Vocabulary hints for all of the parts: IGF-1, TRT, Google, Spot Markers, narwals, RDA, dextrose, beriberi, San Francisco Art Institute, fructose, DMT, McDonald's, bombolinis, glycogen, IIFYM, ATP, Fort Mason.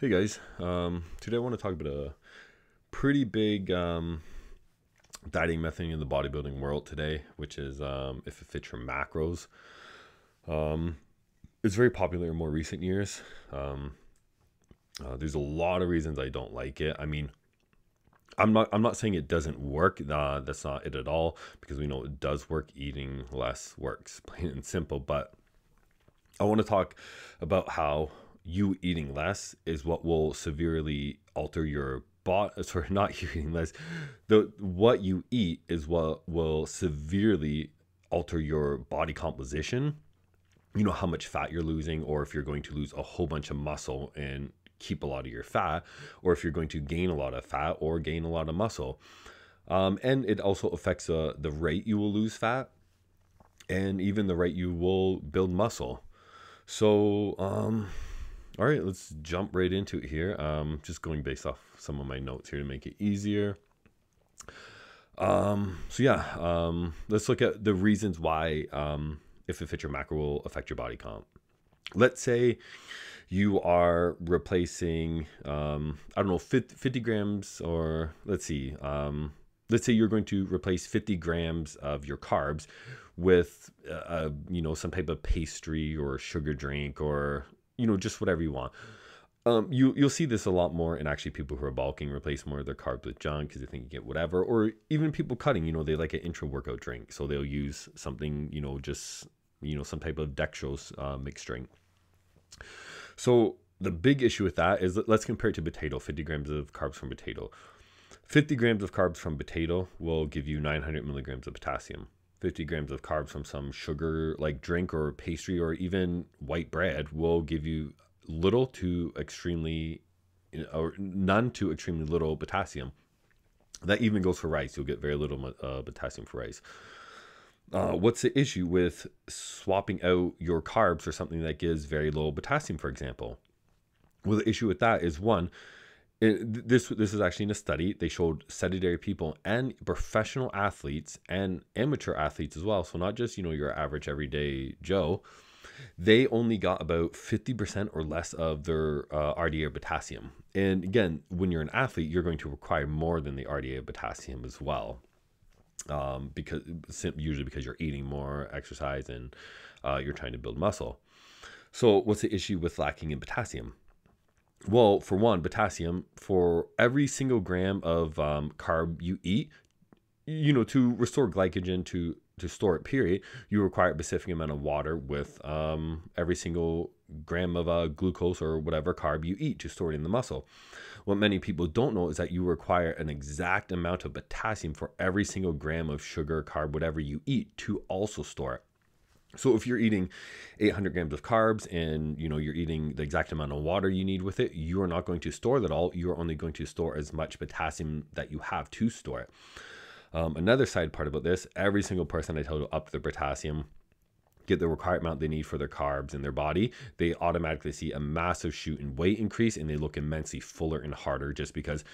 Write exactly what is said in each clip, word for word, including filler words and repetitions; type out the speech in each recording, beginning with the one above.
Hey guys, um, today I want to talk about a pretty big um, dieting method in the bodybuilding world today, which is um, if it fits your macros. Um, it's very popular in more recent years. Um, uh, there's a lot of reasons I don't like it. I mean, I'm not I'm not saying it doesn't work. Uh, that's not it at all, because we know it does work. Eating less works, plain and simple. But I want to talk about how you eating less is what will severely alter your body. Sorry, not you eating less. The, what you eat is what will severely alter your body composition. You know, how much fat you're losing, or if you're going to lose a whole bunch of muscle and keep a lot of your fat, or if you're going to gain a lot of fat or gain a lot of muscle. Um, and it also affects uh, the rate you will lose fat and even the rate you will build muscle. So, um... all right, let's jump right into it here. Um, just going based off some of my notes here to make it easier. Um, so yeah, um, let's look at the reasons why um, if it fits your macro will affect your body comp. Let's say you are replacing, um, I don't know, fifty grams, or let's see. Um, let's say you're going to replace fifty grams of your carbs with, uh, you know, some type of pastry or sugar drink, or you know, just whatever you want. Um, you, you'll see this a lot more, and actually people who are bulking replace more of their carbs with junk because they think you get whatever. Or even people cutting, you know, they like an intra-workout drink. So they'll use something, you know, just, you know, some type of dextrose uh, mixed drink. So the big issue with that is, let's compare it to potato, fifty grams of carbs from potato. fifty grams of carbs from potato will give you nine hundred milligrams of potassium. fifty grams of carbs from some sugar like drink or pastry or even white bread will give you little to extremely, or none to extremely little potassium. That even goes for rice. You'll get very little uh, potassium for rice. Uh, what's the issue with swapping out your carbs for something that gives very low potassium, for example? Well, the issue with that is, one, It, this this is actually in a study. They showed sedentary people and professional athletes and amateur athletes as well. So not just, you know, your average everyday Joe. They only got about fifty percent or less of their uh, R D A or potassium. And again, when you're an athlete, you're going to require more than the R D A or potassium as well, um, because usually because you're eating more, exercise, and uh, you're trying to build muscle. So what's the issue with lacking in potassium? Well, for one, potassium, for every single gram of um, carb you eat, you know, to restore glycogen, to, to store it, period, you require a specific amount of water with um, every single gram of uh, glucose or whatever carb you eat to store it in the muscle. What many people don't know is that you require an exact amount of potassium for every single gram of sugar, carb, whatever you eat to also store it. So if you're eating eight hundred grams of carbs and, you know, you're eating the exact amount of water you need with it, you are not going to store that all. You're only going to store as much potassium that you have to store it. Um, another side part about this, every single person I tell to up their potassium, get the required amount they need for their carbs in their body, they automatically see a massive shoot in weight increase, and they look immensely fuller and harder just because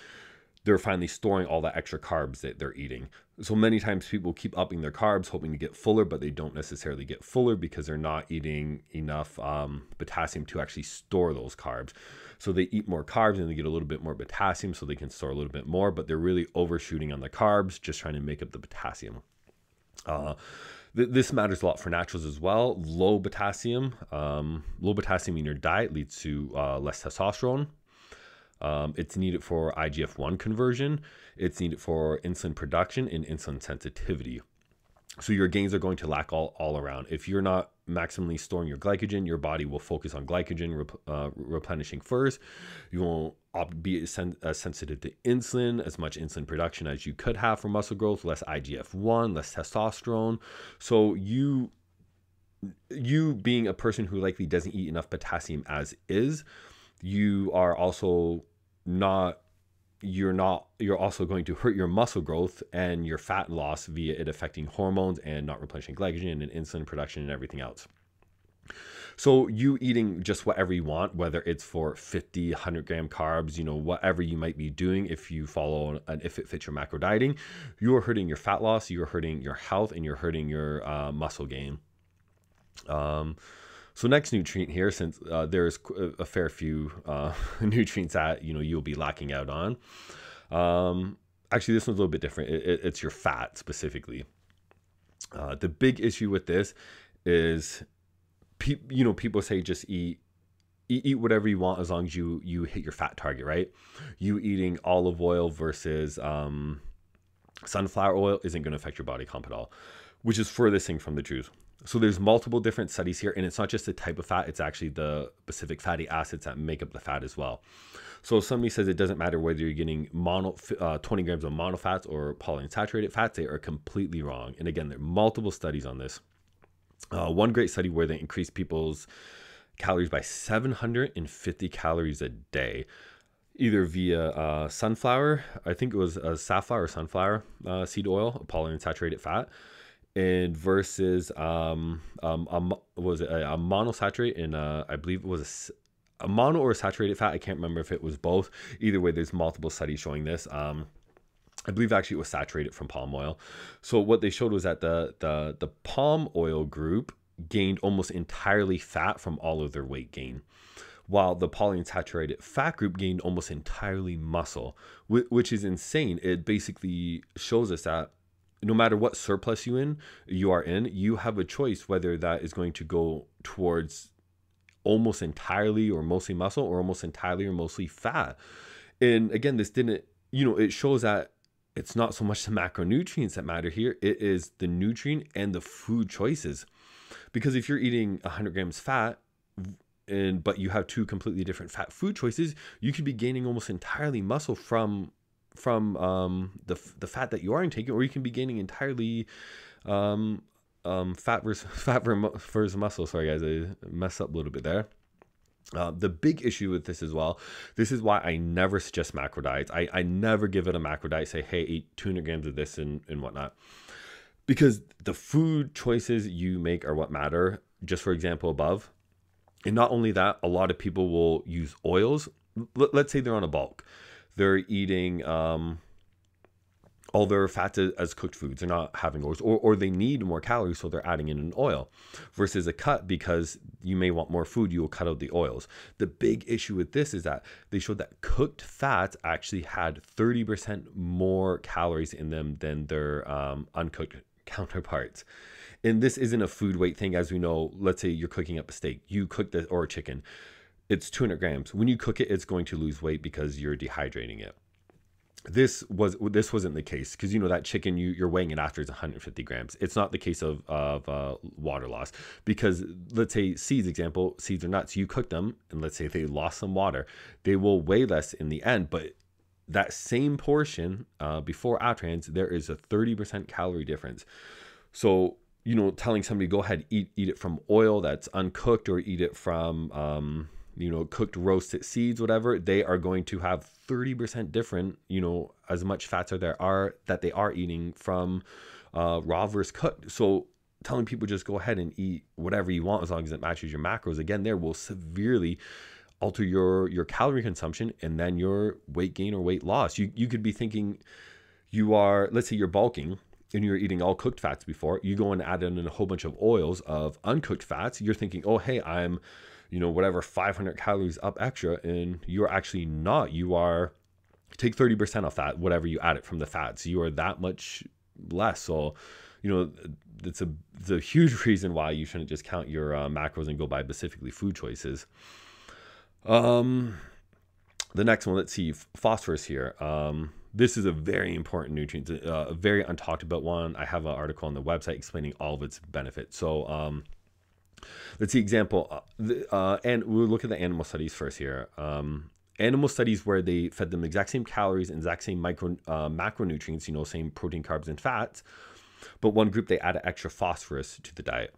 they're finally storing all the extra carbs that they're eating. So many times people keep upping their carbs hoping to get fuller, but they don't necessarily get fuller because they're not eating enough um, potassium to actually store those carbs. So they eat more carbs and they get a little bit more potassium so they can store a little bit more, but they're really overshooting on the carbs, just trying to make up the potassium. Uh, th this matters a lot for naturals as well. Low potassium, um, low potassium in your diet leads to uh, less testosterone. Um, it's needed for I G F one conversion. It's needed for insulin production and insulin sensitivity. So your gains are going to lack all, all around. If you're not maximally storing your glycogen, your body will focus on glycogen rep uh, replenishing first. You won't be as, sen as sensitive to insulin, as much insulin production as you could have for muscle growth, less I G F one, less testosterone. So you, you being a person who likely doesn't eat enough potassium as is, you are also not, you're not, you're also going to hurt your muscle growth and your fat loss via it affecting hormones and not replenishing glycogen and insulin production and everything else. So you eating just whatever you want, whether it's for fifty, one hundred gram carbs, you know, whatever you might be doing, if you follow an if it fits your macro dieting, you're hurting your fat loss, you're hurting your health, and you're hurting your uh, muscle gain. Um, So next nutrient here, since uh, there's a fair few uh, nutrients that, you know, you'll be lacking out on. Um, actually, this one's a little bit different. It, it, it's your fat specifically. Uh, the big issue with this is, pe you know, people say just eat, eat, eat whatever you want as long as you, you hit your fat target, right? You eating olive oil versus um, sunflower oil isn't going to affect your body comp at all, which is furthest thing from the truth. So there's multiple different studies here, and it's not just the type of fat, it's actually the specific fatty acids that make up the fat as well. So if somebody says it doesn't matter whether you're getting mono, uh, twenty grams of monofats or polyunsaturated fats, they are completely wrong. And again, there are multiple studies on this. Uh, one great study where they increased people's calories by seven hundred fifty calories a day, either via uh, sunflower, I think it was uh, safflower or sunflower uh, seed oil, polyunsaturated fat, and versus um, um, um was it a, a monosaturated and uh, I believe it was a, a mono or a saturated fat. I can't remember if it was both. Either way, there's multiple studies showing this. Um, I believe actually it was saturated from palm oil. So what they showed was that the the the palm oil group gained almost entirely fat from all of their weight gain, while the polyunsaturated fat group gained almost entirely muscle, which is insane. It basically shows us that no matter what surplus you in, you are in, you have a choice whether that is going to go towards almost entirely or mostly muscle or almost entirely or mostly fat. And again, this didn't, you know, it shows that it's not so much the macronutrients that matter here. It is the nutrient and the food choices. Because if you're eating one hundred grams fat, and but you have two completely different fat food choices, you could be gaining almost entirely muscle from from um, the, the fat that you are intaking, or you can be gaining entirely um, um, fat versus, fat versus muscle. Sorry guys, I messed up a little bit there. Uh, the big issue with this as well, this is why I never suggest macro diets. I, I never give it a macro diet, say, hey, eat two hundred grams of this and, and whatnot. Because the food choices you make are what matter, just for example above. And not only that, a lot of people will use oils. L- let's say they're on a bulk. They're eating um, all their fats as cooked foods. They're not having oils, or, or they need more calories, so they're adding in an oil versus a cut because you may want more food. You will cut out the oils. The big issue with this is that they showed that cooked fats actually had thirty percent more calories in them than their um, uncooked counterparts. And this isn't a food weight thing. As we know, let's say you're cooking up a steak, you cook this, or a chicken. It's two hundred grams. When you cook it, it's going to lose weight because you're dehydrating it. This was this wasn't the case because, you know, that chicken, you you're weighing it after it's one hundred fifty grams. It's not the case of of uh, water loss, because let's say seeds example, seeds or nuts, you cook them and let's say they lost some water, they will weigh less in the end. But that same portion uh, before afterwards, there is a thirty percent calorie difference. So, you know, telling somebody go ahead eat eat it from oil that's uncooked, or eat it from um, you know, cooked, roasted seeds, whatever, they are going to have thirty percent different, you know, as much fats are there are that they are eating from uh, raw versus cooked. So telling people just go ahead and eat whatever you want as long as it matches your macros, again, there will severely alter your, your calorie consumption and then your weight gain or weight loss. You, you could be thinking you are, let's say you're bulking, and you're eating all cooked fats before, you go and add in a whole bunch of oils of uncooked fats, you're thinking, oh, hey, I'm, you know, whatever, five hundred calories up extra, and you're actually not. You are, take thirty percent off that, whatever you add it from the fats, you are that much less. So, you know, it's a, it's a huge reason why you shouldn't just count your uh, macros and go by specifically food choices. Um, the next one, let's see, phosphorus here. Um, This is a very important nutrient, uh, a very untalked about one. I have an article on the website explaining all of its benefits. So um, let's see example, uh, the, uh, and we'll look at the animal studies first here. Um, animal studies where they fed them the exact same calories and exact same micro, uh, macronutrients, you know, same protein, carbs, and fats, but one group they added extra phosphorus to the diet.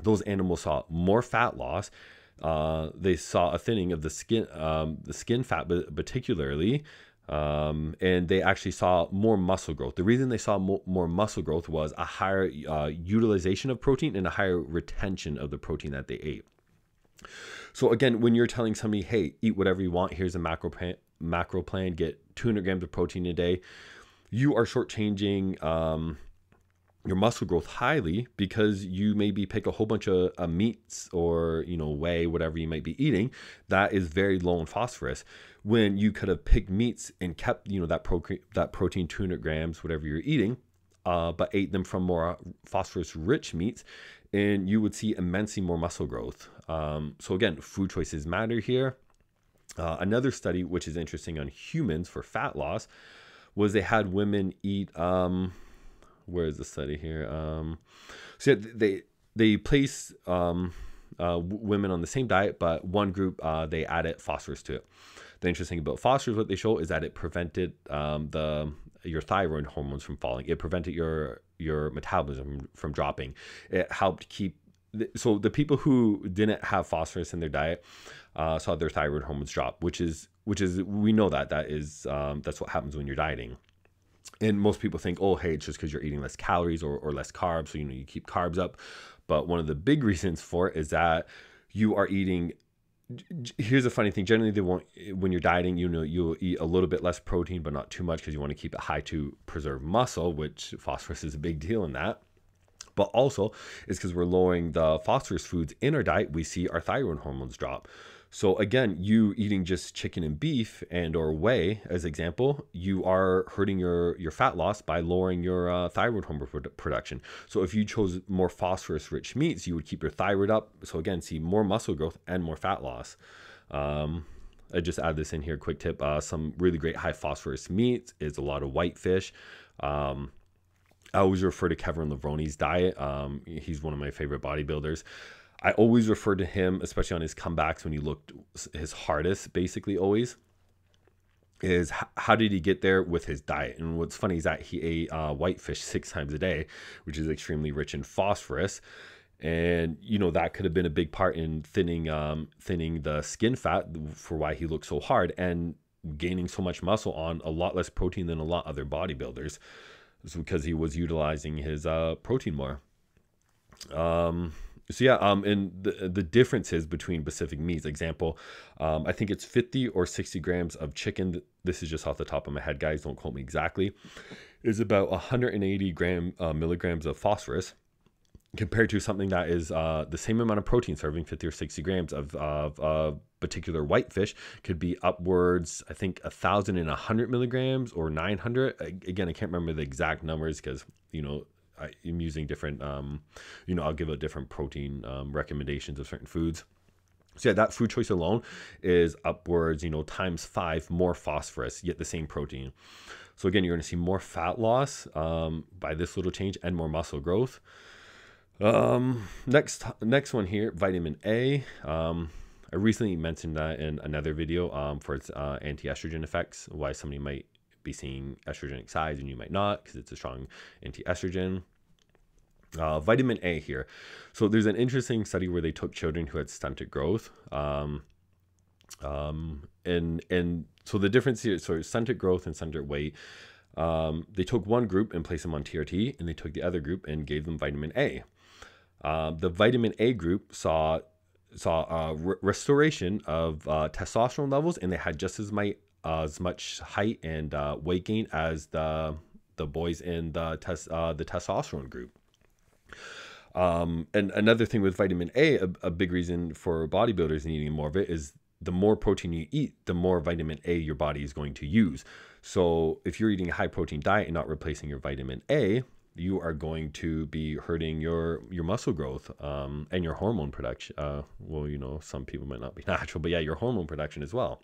Those animals saw more fat loss. Uh, they saw a thinning of the skin, um, the skin fat, but particularly. Um, and they actually saw more muscle growth. The reason they saw mo more muscle growth was a higher uh, utilization of protein and a higher retention of the protein that they ate. So again, when you're telling somebody, hey, eat whatever you want, here's a macro plan, macro plan, get two hundred grams of protein a day, you are shortchanging um, your muscle growth highly because you maybe pick a whole bunch of uh, meats or, you know, whey, whatever you might be eating, that is very low in phosphorus, when you could have picked meats and kept, you know, that, pro that protein, two hundred grams, whatever you're eating, uh, but ate them from more phosphorus-rich meats, and you would see immensely more muscle growth. Um, so again, food choices matter here. Uh, another study, which is interesting on humans for fat loss, was they had women eat... Um, where is the study here? Um, so yeah, they they placed um, uh, women on the same diet, but one group, uh, they added phosphorus to it. The interesting thing about phosphorus, what they show is that it prevented um, the your thyroid hormones from falling. It prevented your your metabolism from dropping. It helped keep. So the people who didn't have phosphorus in their diet uh, saw their thyroid hormones drop, which is which is we know that that is um, that's what happens when you're dieting. And most people think, oh, hey, it's just because you're eating less calories or, or less carbs. So, you know, you keep carbs up. But one of the big reasons for it is that you are eating. Here's a funny thing. Generally, they won't, when you're dieting, you know, you'll eat a little bit less protein, but not too much because you want to keep it high to preserve muscle, which phosphorus is a big deal in that. But also it's because we're lowering the phosphorus foods in our diet. We see our thyroid hormones drop. So again, you eating just chicken and beef and or whey, as example, you are hurting your, your fat loss by lowering your uh, thyroid hormone produ production. So if you chose more phosphorus-rich meats, you would keep your thyroid up. So again, see more muscle growth and more fat loss. Um, I just add this in here, quick tip. Uh, some really great high phosphorus meats is a lot of whitefish. Um, I always refer to Kevin Lavroni's diet. Um, he's one of my favorite bodybuilders. I always refer to him, especially on his comebacks when he looked his hardest, basically always, is how did he get there with his diet? And what's funny is that he ate uh, whitefish six times a day, which is extremely rich in phosphorus. And, you know, that could have been a big part in thinning, um, thinning the skin fat for why he looked so hard and gaining so much muscle on a lot less protein than a lot of other bodybuilders. It's because he was utilizing his uh, protein more. Um... So yeah, um, and the, the differences between specific meats, example, um, I think it's fifty or sixty grams of chicken. This is just off the top of my head, guys. Don't quote me exactly. Is about one hundred eighty gram uh, milligrams of phosphorus compared to something that is uh, the same amount of protein serving fifty or sixty grams of, of uh, particular whitefish could be upwards, I think one thousand and one hundred milligrams or nine hundred. Again, I can't remember the exact numbers because, you know, I'm using different, um, you know, I'll give out different protein um, recommendations of certain foods. So yeah, that food choice alone is upwards, you know, times five more phosphorus, yet the same protein. So again, you're going to see more fat loss um, by this little change and more muscle growth. Um, next, next one here, vitamin A. Um, I recently mentioned that in another video um, for its uh, anti-estrogen effects, why somebody might be seeing estrogenic size and you might not because it's a strong anti-estrogen. Uh, vitamin A here. So there's an interesting study where they took children who had stunted growth. Um, um, and, and so the difference here, so stunted growth and stunted weight, um, they took one group and placed them on T R T and they took the other group and gave them vitamin A. Uh, the vitamin A group saw, saw uh, re restoration of uh, testosterone levels, and they had just as much Uh, as much height and uh, weight gain as the the boys in the test uh, the testosterone group. Um, and another thing with vitamin A, a, a big reason for bodybuilders needing more of it is the more protein you eat, the more vitamin A your body is going to use. So if you're eating a high protein diet and not replacing your vitamin A, you are going to be hurting your your muscle growth um, and your hormone production. Uh, well, you know, some people might not be natural, but yeah, your hormone production as well.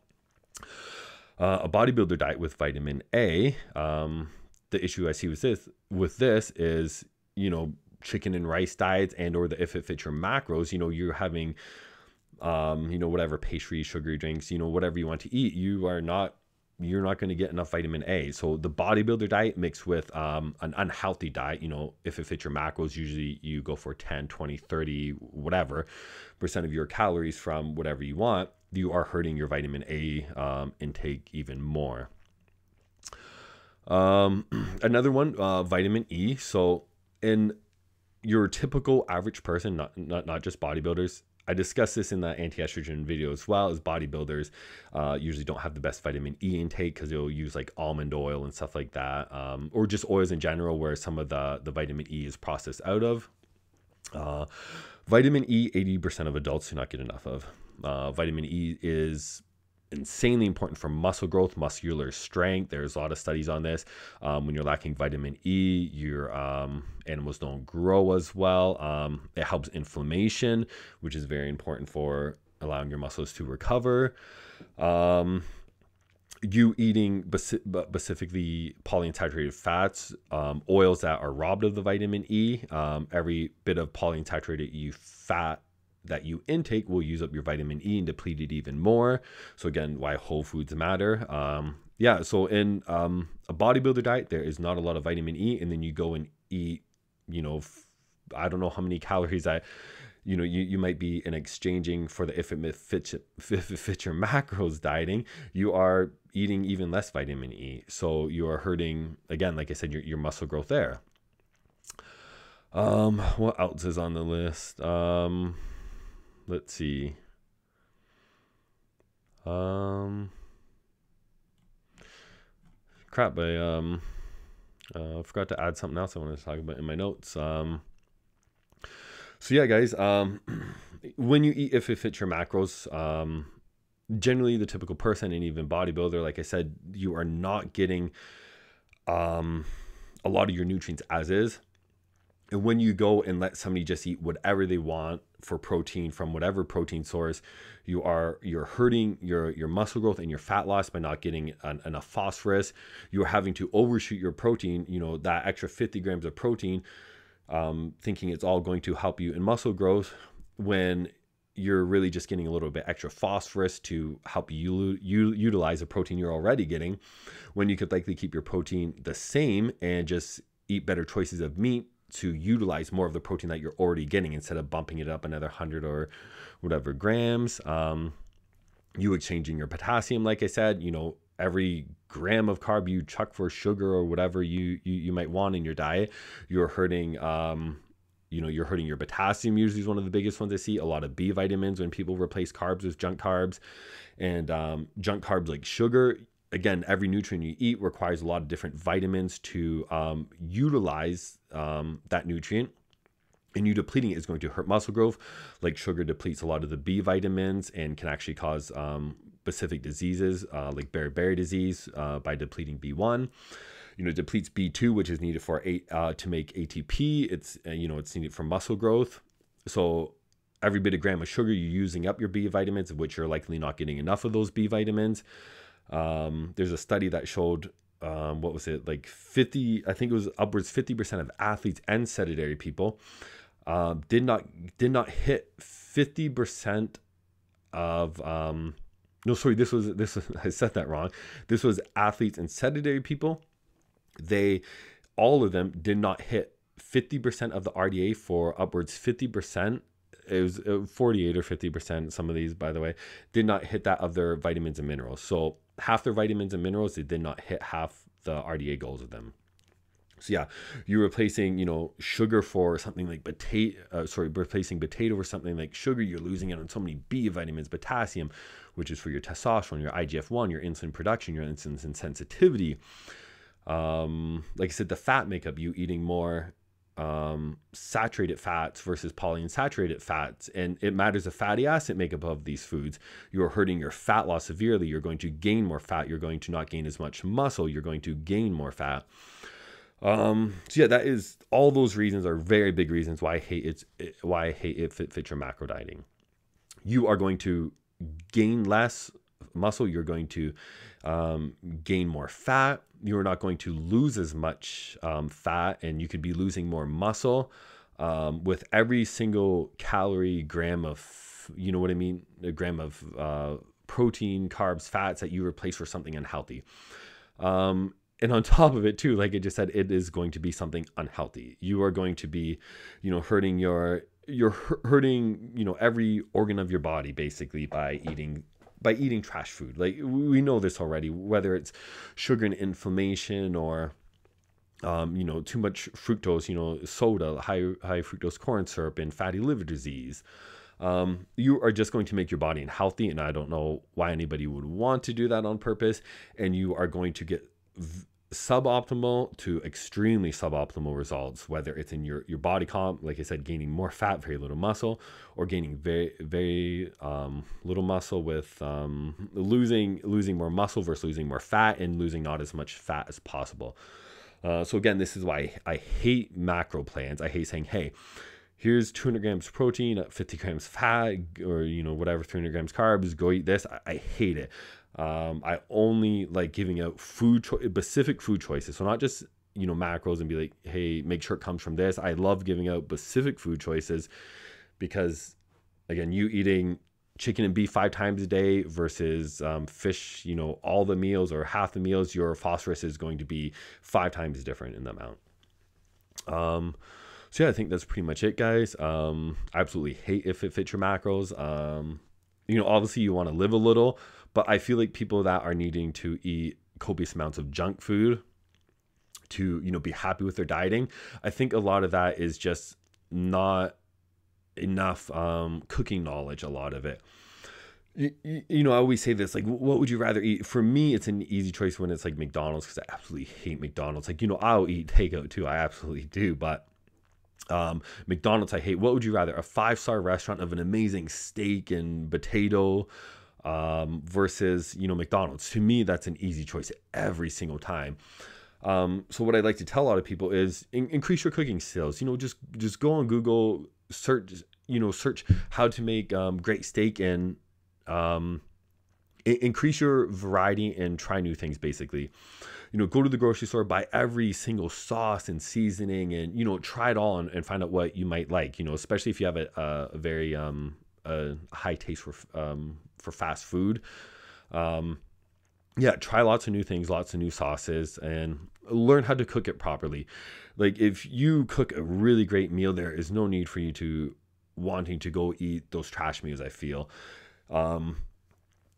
Uh, a bodybuilder diet with vitamin A, um, the issue I see with this, with this is, you know, chicken and rice diets and or the if it fits your macros, you know, you're having, um, you know, whatever pastry, sugary drinks, you know, whatever you want to eat, you are not, you're not going to get enough vitamin A. So the bodybuilder diet mixed with um, an unhealthy diet, you know, if it fits your macros, usually you go for ten, twenty, thirty, whatever percent of your calories from whatever you want. You are hurting your vitamin A um, intake even more. Um, another one, uh, vitamin E. So in your typical average person, not, not, not just bodybuilders, I discussed this in the anti-estrogen video as well, as bodybuilders uh, usually don't have the best vitamin E intake because they'll use like almond oil and stuff like that, um, or just oils in general where some of the, the vitamin E is processed out of. Uh, vitamin E, eighty percent of adults do not get enough of. Uh, vitamin E is insanely important for muscle growth, muscular strength. There's a lot of studies on this. Um, when you're lacking vitamin E, your um, animals don't grow as well. Um, it helps inflammation, which is very important for allowing your muscles to recover. Um, you eating specifically polyunsaturated fats, um, oils that are robbed of the vitamin E, um, every bit of polyunsaturated E fat that you intake will use up your vitamin E and deplete it even more. So again, why whole foods matter. Um, yeah, so in um, a bodybuilder diet, there is not a lot of vitamin E, and then you go and eat, you know, I don't know how many calories that, you know, you, you might be in exchanging for the if it fits, if it fits your macros dieting, you are eating even less vitamin E. So you are hurting, again, like I said, your, your muscle growth there. Um, what else is on the list? Um, Let's see. Um, crap, I um, uh, forgot to add something else I wanted to talk about in my notes. Um, so yeah, guys, um, when you eat, if it fits your macros, um, generally the typical person and even bodybuilder, like I said, you are not getting um, a lot of your nutrients as is. And when you go and let somebody just eat whatever they want for protein from whatever protein source, you are you're hurting your your muscle growth and your fat loss by not getting an, enough phosphorus. You're having to overshoot your protein, you know, that extra fifty grams of protein, um, thinking it's all going to help you in muscle growth when you're really just getting a little bit extra phosphorus to help you, you utilize the protein you're already getting, when you could likely keep your protein the same and just eat better choices of meat to utilize more of the protein that you're already getting instead of bumping it up another hundred or whatever grams. Um, you exchanging your potassium, like I said, you know, every gram of carb you chuck for sugar or whatever you you, you might want in your diet, you're hurting, um, you know, you're hurting your potassium. Usually is one of the biggest ones I see. A lot of B vitamins when people replace carbs with junk carbs, and um, junk carbs like sugar. Again, every nutrient you eat requires a lot of different vitamins to um, utilize um, that nutrient, and you depleting it is going to hurt muscle growth. Like sugar depletes a lot of the B vitamins and can actually cause um, specific diseases uh, like beriberi disease uh, by depleting B one. You know, it depletes B two, which is needed for eight, uh, to make A T P. It's uh, you know, it's needed for muscle growth. So every bit of gram of sugar, you're using up your B vitamins, of which you're likely not getting enough of those B vitamins. Um, there's a study that showed, um, what was it, like fifty, I think it was upwards fifty percent of athletes and sedentary people, um, did not, did not hit fifty percent of, um, no, sorry, this was, this was, I said that wrong. This was athletes and sedentary people. They, all of them did not hit fifty percent of the R D A for upwards fifty percent. It was forty-eight or fifty percent, some of these, by the way, did not hit that of their vitamins and minerals. So half their vitamins and minerals, they did not hit half the R D A goals of them. So yeah, you're replacing, you know, sugar for something like potato, uh, sorry, replacing potato for something like sugar, you're losing out on so many B vitamins, potassium, which is for your testosterone, your I G F one, your insulin production, your insulin sensitivity. Um, like I said, the fat makeup, you eating more um saturated fats versus polyunsaturated fats, and it matters the fatty acid makeup of these foods. You're hurting your fat loss severely. You're going to gain more fat. You're going to not gain as much muscle. You're going to gain more fat. Um so yeah, that is, all those reasons are very big reasons why I hate it's it, why I hate it fit, fit your macro dieting. You are going to gain less muscle. You're going to um gain more fat. You're not going to lose as much um, fat, and you could be losing more muscle um, with every single calorie, gram of, you know what I mean, a gram of uh, protein, carbs, fats that you replace for something unhealthy. Um, and on top of it too, like I just said, it is going to be something unhealthy. You are going to be, you know, hurting your, you're hurting, you know, every organ of your body basically by eating by eating trash food. Like, we know this already, whether it's sugar and inflammation or, um, you know, too much fructose, you know, soda, high, high fructose corn syrup and fatty liver disease, um, you are just going to make your body unhealthy. And I don't know why anybody would want to do that on purpose. And you are going to get suboptimal to extremely suboptimal results, whether it's in your, your body comp, like I said, gaining more fat, very little muscle, or gaining very, very um, little muscle with um, losing, losing more muscle versus losing more fat, and losing not as much fat as possible. Uh, so again, this is why I hate macro plans. I hate saying, hey, here's two hundred grams protein, fifty grams fat, or, you know, whatever, three hundred grams carbs, go eat this. I, I hate it. Um, I only like giving out food, cho specific food choices. So not just, you know, macros and be like, hey, make sure it comes from this. I love giving out specific food choices because, again, you eating chicken and beef five times a day versus um, fish, you know, all the meals or half the meals, your phosphorus is going to be five times different in the amount. Um, so yeah, I think that's pretty much it, guys. Um, I absolutely hate if it fits your macros. Um, you know, obviously you want to live a little, but I feel like people that are needing to eat copious amounts of junk food to, you know, be happy with their dieting, I think a lot of that is just not enough um, cooking knowledge, a lot of it. You, you know, I always say this, like, what would you rather eat? For me, it's an easy choice when it's like McDonald's, because I absolutely hate McDonald's. Like, you know, I'll eat takeout too. I absolutely do. But um, McDonald's, I hate. What would you rather? A five-star restaurant of an amazing steak and potato Um, versus, you know, McDonald's. To me, that's an easy choice every single time. Um, so what I'd like to tell a lot of people is in increase your cooking skills. You know, just just go on Google, search, you know, search how to make um, great steak, and um, increase your variety and try new things, basically. You know, go to the grocery store, buy every single sauce and seasoning, and, you know, try it all and, and find out what you might like, you know, especially if you have a, a very um, a high taste for um, for fast food. Um, yeah, try lots of new things, lots of new sauces, and learn how to cook it properly. Like, if you cook a really great meal, there is no need for you to wanting to go eat those trash meals, I feel. Um,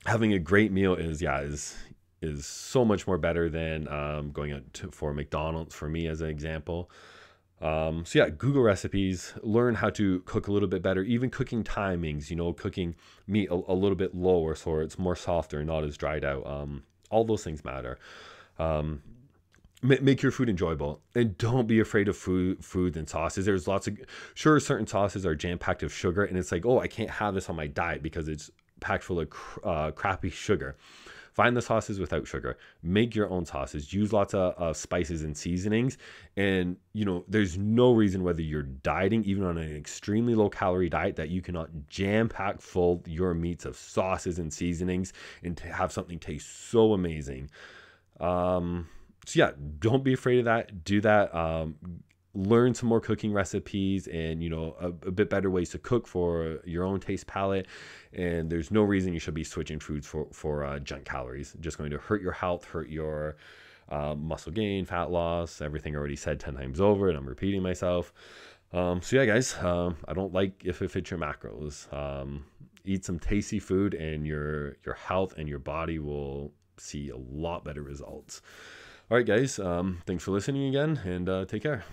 having a great meal is, yeah, is, is so much more better than um, going out to, for McDonald's, for me as an example. Um, so yeah, Google recipes, learn how to cook a little bit better, even cooking timings, you know, cooking meat a, a little bit lower so it's more softer and not as dried out. Um, all those things matter. Um, make your food enjoyable, and don't be afraid of food, foods and sauces. There's lots of, sure, certain sauces are jam-packed of sugar, and it's like, oh, I can't have this on my diet because it's packed full of cr uh, crappy sugar. Find the sauces without sugar. Make your own sauces. Use lots of, of spices and seasonings. And, you know, there's no reason whether you're dieting, even on an extremely low-calorie diet, that you cannot jam-pack full your meats of sauces and seasonings and to have something taste so amazing. Um, so, yeah, don't be afraid of that. Do that. Um, learn some more cooking recipes and, you know, a, a bit better ways to cook for your own taste palette. And there's no reason you should be switching foods for, for uh, junk calories. Just going to hurt your health, hurt your uh, muscle gain, fat loss, everything already said ten times over, and I'm repeating myself. Um, so yeah, guys, um, I don't like if it fits your macros. Um, eat some tasty food, and your, your health and your body will see a lot better results. All right, guys, um, thanks for listening again, and uh, take care.